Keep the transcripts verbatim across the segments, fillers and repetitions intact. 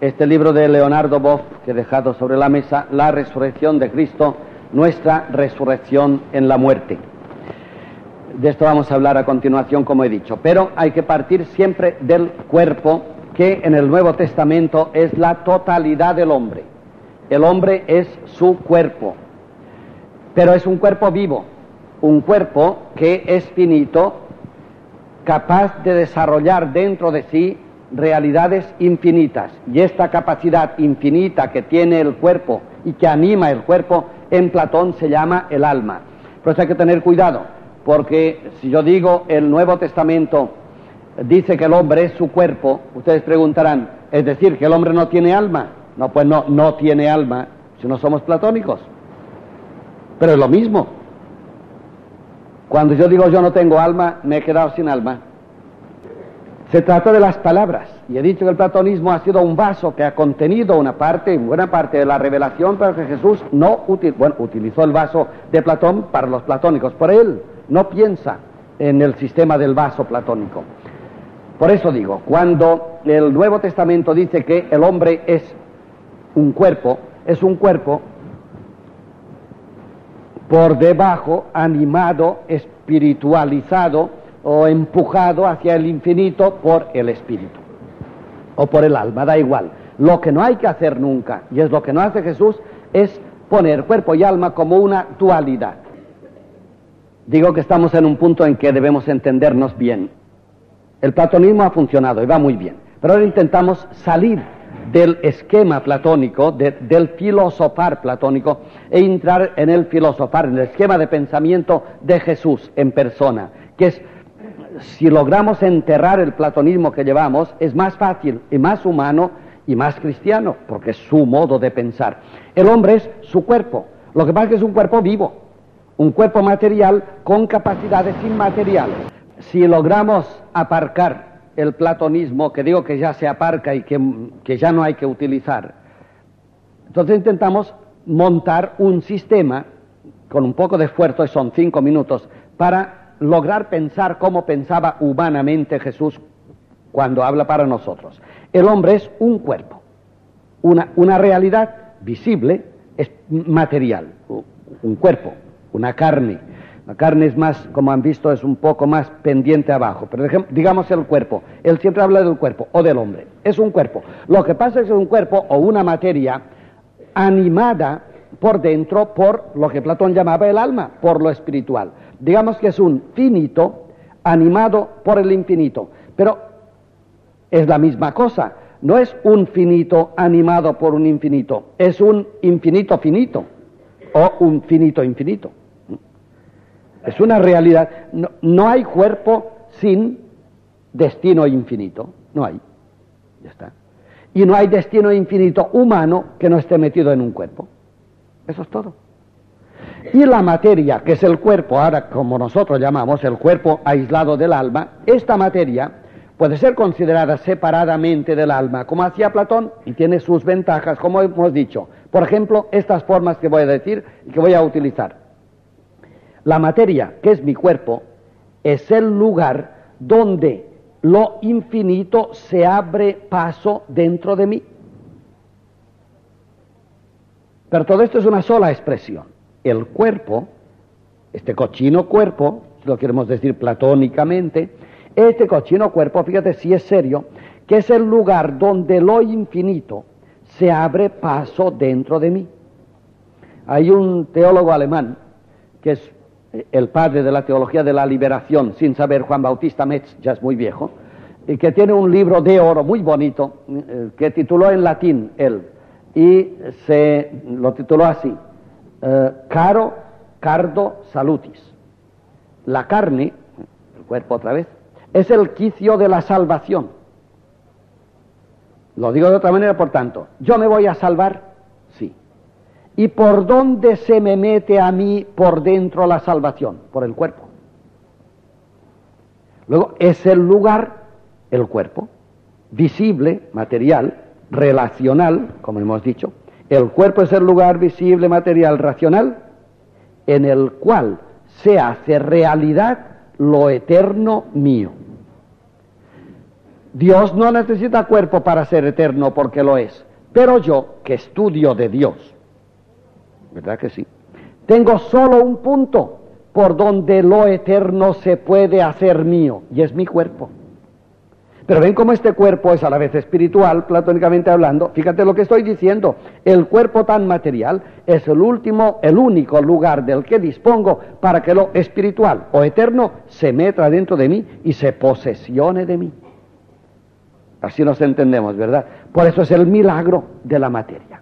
este libro de Leonardo Boff que he dejado sobre la mesa, La resurrección de Cristo, nuestra resurrección en la muerte. De esto vamos a hablar a continuación, como he dicho, pero hay que partir siempre del cuerpo, que en el Nuevo Testamento es la totalidad del hombre. El hombre es su cuerpo, pero es un cuerpo vivo, un cuerpo que es finito, capaz de desarrollar dentro de sí realidades infinitas, y esta capacidad infinita que tiene el cuerpo y que anima el cuerpo, en Platón se llama el alma. Por eso hay que tener cuidado, porque si yo digo el Nuevo Testamento dice que el hombre es su cuerpo, ustedes preguntarán, ¿es decir que el hombre no tiene alma? No, pues no, no tiene alma, si no somos platónicos. Pero es lo mismo. Cuando yo digo yo no tengo alma, me he quedado sin alma. Se trata de las palabras, y he dicho que el platonismo ha sido un vaso que ha contenido una parte, buena parte de la revelación, pero que Jesús no utilizó, bueno, utilizó el vaso de Platón para los platónicos, por él no piensa en el sistema del vaso platónico. Por eso digo, cuando el Nuevo Testamento dice que el hombre es un cuerpo, es un cuerpo por debajo, animado, espiritualizado o empujado hacia el infinito por el espíritu o por el alma, da igual. Lo que no hay que hacer nunca, y es lo que no hace Jesús, es poner cuerpo y alma como una dualidad. Digo que estamos en un punto en que debemos entendernos bien. El platonismo ha funcionado y va muy bien, pero ahora intentamos salir del esquema platónico, de, del filosofar platónico, e entrar en el filosofar, en el esquema de pensamiento de Jesús en persona, que es, si logramos enterrar el platonismo que llevamos, es más fácil y más humano y más cristiano, porque es su modo de pensar. El hombre es su cuerpo, lo que pasa es que es un cuerpo vivo, un cuerpo material con capacidades inmateriales. Si logramos aparcar el platonismo, que digo que ya se aparca y que, que ya no hay que utilizar, entonces intentamos montar un sistema, con un poco de esfuerzo, y son cinco minutos, para lograr pensar como pensaba humanamente Jesús cuando habla para nosotros. El hombre es un cuerpo, una, una realidad visible, es material, un cuerpo, una carne. La carne es más, como han visto, es un poco más pendiente abajo, pero digamos el cuerpo. Él siempre habla del cuerpo o del hombre. Es un cuerpo. Lo que pasa es que es un cuerpo o una materia animada por dentro por lo que Platón llamaba el alma, por lo espiritual. Digamos que es un finito animado por el infinito, pero es la misma cosa. No es un finito animado por un infinito, es un infinito finito o un finito infinito. Es una realidad. No, no hay cuerpo sin destino infinito. No hay. Ya está. Y no hay destino infinito humano que no esté metido en un cuerpo. Eso es todo. Y la materia, que es el cuerpo, ahora como nosotros llamamos el cuerpo aislado del alma, esta materia puede ser considerada separadamente del alma, como hacía Platón, y tiene sus ventajas, como hemos dicho. Por ejemplo, estas formas que voy a decir y que voy a utilizar. La materia, que es mi cuerpo, es el lugar donde lo infinito se abre paso dentro de mí. Pero todo esto es una sola expresión. El cuerpo, este cochino cuerpo, si lo queremos decir platónicamente, este cochino cuerpo, fíjate si es serio, que es el lugar donde lo infinito se abre paso dentro de mí. Hay un teólogo alemán que es el padre de la teología de la liberación, sin saber, Juan Bautista Metz, ya es muy viejo, y que tiene un libro de oro muy bonito, eh, que tituló en latín él, y se lo tituló así, eh, Caro Cardo Salutis. La carne, el cuerpo otra vez, es el quicio de la salvación. Lo digo de otra manera, por tanto, ¿yo me voy a salvar? Sí. ¿Y por dónde se me mete a mí por dentro la salvación? Por el cuerpo. Luego, es el lugar, el cuerpo, visible, material, relacional, como hemos dicho. El cuerpo es el lugar visible, material, racional, en el cual se hace realidad lo eterno mío. Dios no necesita cuerpo para ser eterno porque lo es. Pero yo, que estudio de Dios, ¿verdad que sí? Tengo solo un punto por donde lo eterno se puede hacer mío, y es mi cuerpo. Pero ven cómo este cuerpo es a la vez espiritual, platónicamente hablando. Fíjate lo que estoy diciendo. El cuerpo tan material es el último, el único lugar del que dispongo para que lo espiritual o eterno se meta dentro de mí y se posesione de mí. Así nos entendemos, ¿verdad? Por eso es el milagro de la materia.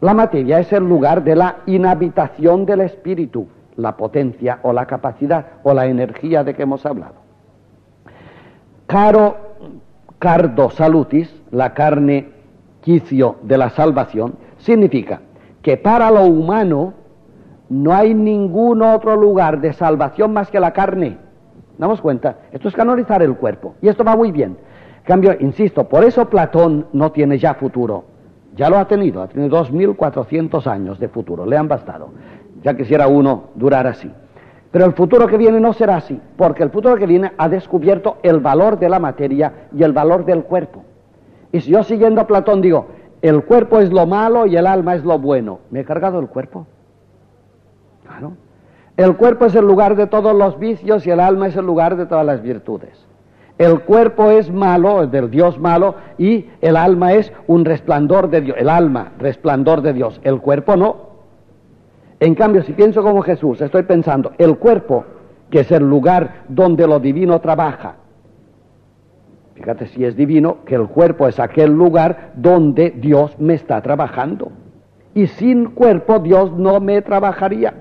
La materia es el lugar de la inhabitación del espíritu, la potencia o la capacidad o la energía de que hemos hablado. Caro Cardo salutis, la carne quicio de la salvación, significa que para lo humano no hay ningún otro lugar de salvación más que la carne. Damos cuenta, esto es canonizar el cuerpo, y esto va muy bien. Cambio, insisto, por eso Platón no tiene ya futuro. Ya lo ha tenido, ha tenido dos mil cuatrocientos años de futuro, le han bastado. Ya quisiera uno durar así. Pero el futuro que viene no será así, porque el futuro que viene ha descubierto el valor de la materia y el valor del cuerpo. Y si yo siguiendo a Platón digo, el cuerpo es lo malo y el alma es lo bueno, ¿me he cargado el cuerpo? Claro. El cuerpo es el lugar de todos los vicios y el alma es el lugar de todas las virtudes. El cuerpo es malo, es del Dios malo, y el alma es un resplandor de Dios. El alma, resplandor de Dios. El cuerpo no. En cambio, si pienso como Jesús, estoy pensando, el cuerpo, que es el lugar donde lo divino trabaja. Fíjate si es divino, que el cuerpo es aquel lugar donde Dios me está trabajando. Y sin cuerpo Dios no me trabajaría.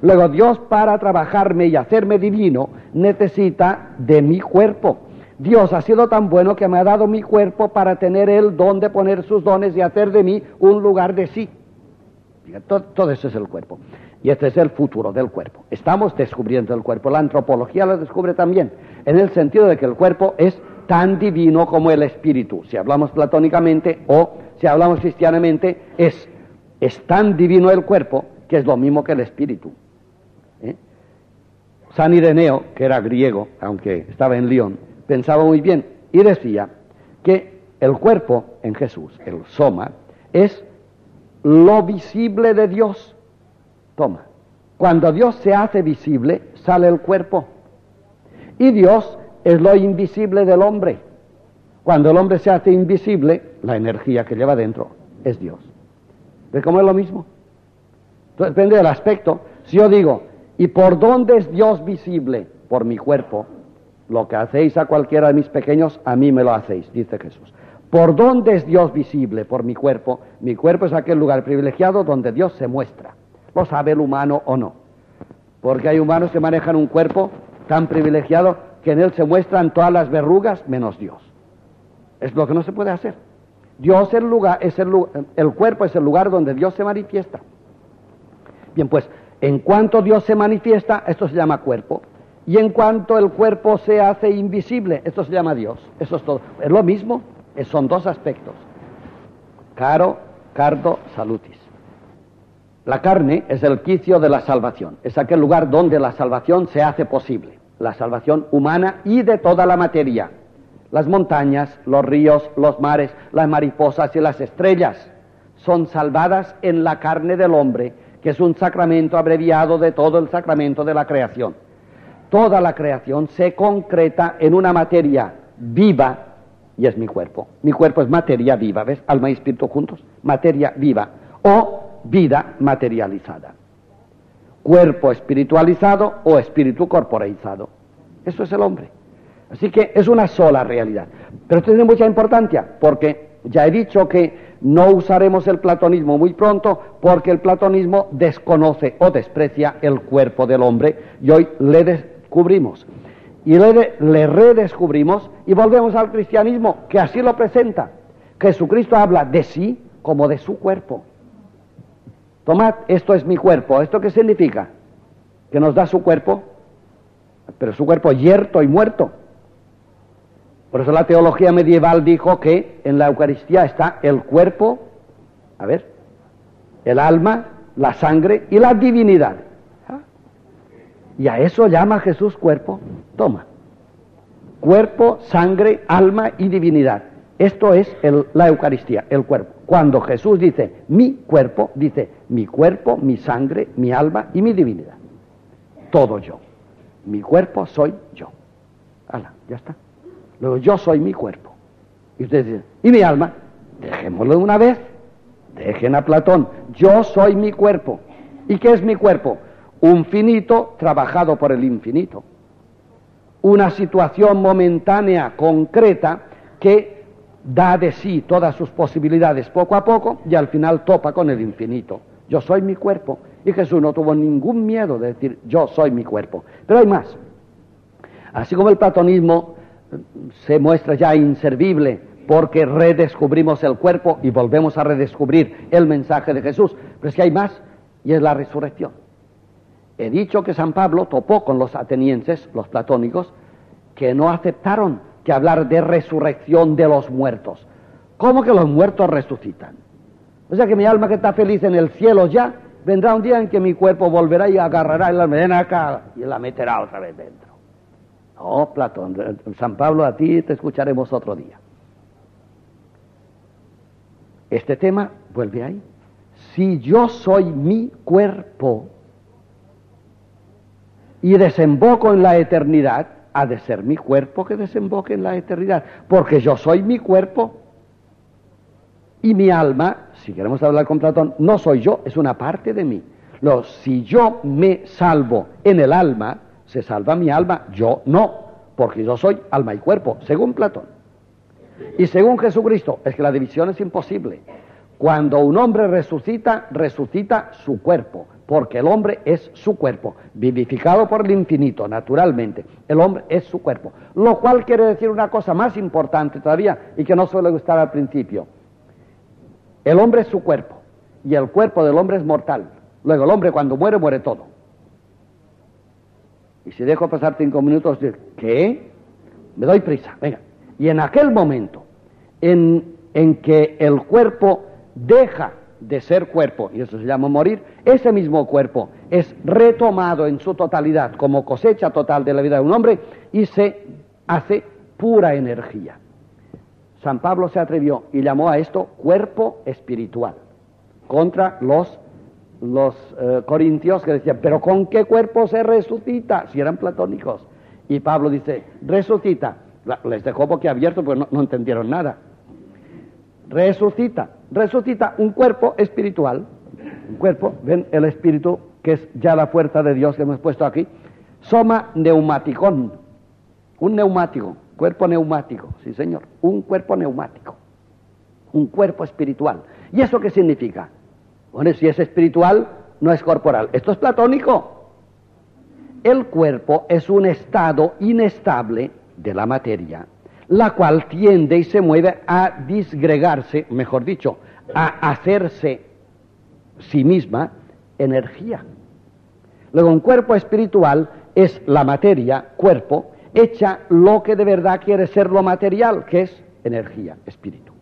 Luego Dios, para trabajarme y hacerme divino, necesita de mi cuerpo. Dios ha sido tan bueno que me ha dado mi cuerpo para tener él donde poner sus dones y hacer de mí un lugar de sí. Todo, todo eso es el cuerpo. Y este es el futuro del cuerpo. Estamos descubriendo el cuerpo. La antropología lo descubre también, en el sentido de que el cuerpo es tan divino como el espíritu. Si hablamos platónicamente o si hablamos cristianamente, es, es tan divino el cuerpo que es lo mismo que el espíritu. ¿Eh? San Ireneo, que era griego, aunque estaba en León, pensaba muy bien y decía que el cuerpo en Jesús, el soma, es lo visible de Dios. Toma, cuando Dios se hace visible, sale el cuerpo. Y Dios es lo invisible del hombre. Cuando el hombre se hace invisible, la energía que lleva dentro es Dios. ¿Ves cómo es lo mismo? Entonces, depende del aspecto. Si yo digo, ¿y por dónde es Dios visible? Por mi cuerpo. Lo que hacéis a cualquiera de mis pequeños, a mí me lo hacéis, dice Jesús. ¿Por dónde es Dios visible? Por mi cuerpo. Mi cuerpo es aquel lugar privilegiado donde Dios se muestra. Lo sabe el humano o no. Porque hay humanos que manejan un cuerpo tan privilegiado que en él se muestran todas las verrugas menos Dios. Es lo que no se puede hacer. Dios el lugar, es el, el cuerpo es el lugar donde Dios se manifiesta. Bien, pues, en cuanto Dios se manifiesta, esto se llama cuerpo. Y en cuanto el cuerpo se hace invisible, esto se llama Dios. Eso es todo. Es lo mismo. Son dos aspectos. Caro, cardo, salutis. La carne es el quicio de la salvación. Es aquel lugar donde la salvación se hace posible. La salvación humana y de toda la materia. Las montañas, los ríos, los mares, las mariposas y las estrellas son salvadas en la carne del hombre, que es un sacramento abreviado de todo el sacramento de la creación. Toda la creación se concreta en una materia viva, y es mi cuerpo. Mi cuerpo es materia viva, ¿ves? Alma y espíritu juntos, materia viva o vida materializada. Cuerpo espiritualizado o espíritu corporeizado. Eso es el hombre. Así que es una sola realidad. Pero esto tiene mucha importancia porque ya he dicho que no usaremos el platonismo muy pronto porque el platonismo desconoce o desprecia el cuerpo del hombre y hoy le descubrimos. Y le, de, le redescubrimos y volvemos al cristianismo, que así lo presenta. Jesucristo habla de sí como de su cuerpo. Tomad, esto es mi cuerpo. ¿Esto qué significa? Que nos da su cuerpo, pero su cuerpo yerto y muerto. Por eso la teología medieval dijo que en la Eucaristía está el cuerpo, a ver, el alma, la sangre y la divinidad. ¿Ah? Y a eso llama Jesús cuerpo. Toma, cuerpo, sangre, alma y divinidad. Esto es el, la Eucaristía, el cuerpo. Cuando Jesús dice mi cuerpo, dice mi cuerpo, mi sangre, mi alma y mi divinidad. Todo yo. Mi cuerpo soy yo. Ala, ya está. Luego yo soy mi cuerpo. Y ustedes dicen, ¿y mi alma? Dejémoslo de una vez. Dejen a Platón. Yo soy mi cuerpo. ¿Y qué es mi cuerpo? Un finito trabajado por el infinito. Una situación momentánea, concreta, que da de sí todas sus posibilidades poco a poco y al final topa con el infinito. Yo soy mi cuerpo. Y Jesús no tuvo ningún miedo de decir yo soy mi cuerpo. Pero hay más. Así como el platonismo se muestra ya inservible porque redescubrimos el cuerpo y volvemos a redescubrir el mensaje de Jesús, pero es que hay más, y es la resurrección. He dicho que San Pablo topó con los atenienses, los platónicos, que no aceptaron que hablar de resurrección de los muertos. ¿Cómo que los muertos resucitan? O sea que mi alma que está feliz en el cielo ya, vendrá un día en que mi cuerpo volverá y agarrará el alma acá y la meterá otra vez dentro. No, Platón, San Pablo, a ti te escucharemos otro día. Este tema vuelve ahí. Si yo soy mi cuerpo y desemboco en la eternidad, ha de ser mi cuerpo que desemboque en la eternidad, porque yo soy mi cuerpo y mi alma, si queremos hablar con Platón, no soy yo, es una parte de mí. Lo, si yo me salvo en el alma, se salva mi alma, yo no, porque yo soy alma y cuerpo, según Platón. Y según Jesucristo, es que la división es imposible. Cuando un hombre resucita, resucita su cuerpo, porque el hombre es su cuerpo, vivificado por el infinito, naturalmente. El hombre es su cuerpo, lo cual quiere decir una cosa más importante todavía y que no suele gustar al principio. El hombre es su cuerpo y el cuerpo del hombre es mortal. Luego el hombre cuando muere, muere todo. Y si dejo pasar cinco minutos, ¿qué? Me doy prisa, venga. Y en aquel momento en, en que el cuerpo deja de ser cuerpo, y eso se llama morir, ese mismo cuerpo es retomado en su totalidad como cosecha total de la vida de un hombre y se hace pura energía. San Pablo se atrevió y llamó a esto cuerpo espiritual, contra los, los eh, corintios que decían, ¿pero con qué cuerpo se resucita? Si eran platónicos. Y Pablo dice, resucita. Les dejó boquiabierto porque no, no entendieron nada. Resucita, resucita un cuerpo espiritual, un cuerpo, ven el espíritu que es ya la fuerza de Dios que hemos puesto aquí, soma neumaticón, un neumático, cuerpo neumático, sí señor, un cuerpo neumático, un cuerpo espiritual. ¿Y eso qué significa? Bueno, si es espiritual, no es corporal, esto es platónico. El cuerpo es un estado inestable de la materia, la cual tiende y se mueve a disgregarse, mejor dicho, a hacerse sí misma energía. Luego, un cuerpo espiritual es la materia, cuerpo, hecha lo que de verdad quiere ser lo material, que es energía, espíritu.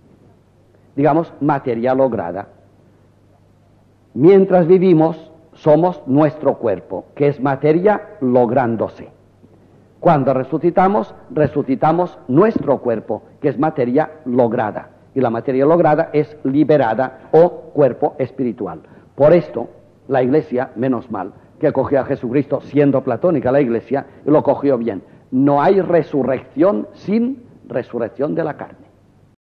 Digamos, materia lograda. Mientras vivimos, somos nuestro cuerpo, que es materia lográndose. Cuando resucitamos, resucitamos nuestro cuerpo, que es materia lograda. Y la materia lograda es liberada o cuerpo espiritual. Por esto, la Iglesia, menos mal, que cogió a Jesucristo, siendo platónica la Iglesia, y lo cogió bien. No hay resurrección sin resurrección de la carne.